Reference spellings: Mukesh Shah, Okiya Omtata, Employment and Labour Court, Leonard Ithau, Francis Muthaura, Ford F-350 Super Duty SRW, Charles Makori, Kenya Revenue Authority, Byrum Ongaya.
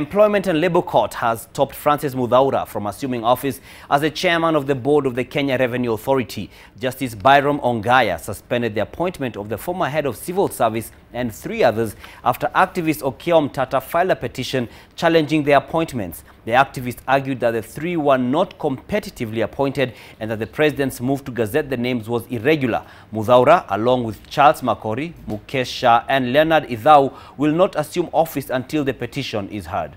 Employment and Labour Court has stopped Francis Muthaura from assuming office as the chairman of the board of the Kenya Revenue Authority. Justice Byrum Ongaya suspended the appointment of the former head of civil service and three others after activist Okiya Omtata filed a petition challenging their appointments. The activist argued that the three were not competitively appointed and that the president's move to gazette the names was irregular. Muthaura, along with Charles Makori, Mukesh Shah and Leonard Ithau, will not assume office until the petition is heard.